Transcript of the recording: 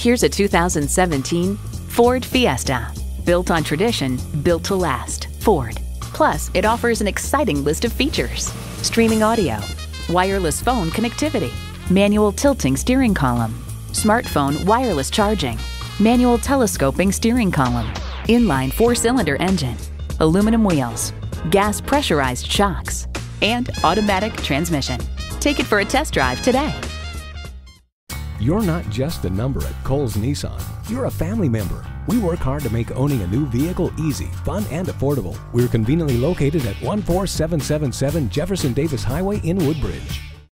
Here's a 2017 Ford Fiesta. Built on tradition, built to last, Ford. Plus, it offers an exciting list of features. Streaming audio, wireless phone connectivity, manual tilting steering column, smartphone wireless charging, manual telescoping steering column, inline four-cylinder engine, aluminum wheels, gas pressurized shocks, and automatic transmission. Take it for a test drive today. You're not just a number at Cowles Nissan. You're a family member. We work hard to make owning a new vehicle easy, fun, and affordable. We're conveniently located at 14777 Jefferson Davis Highway in Woodbridge.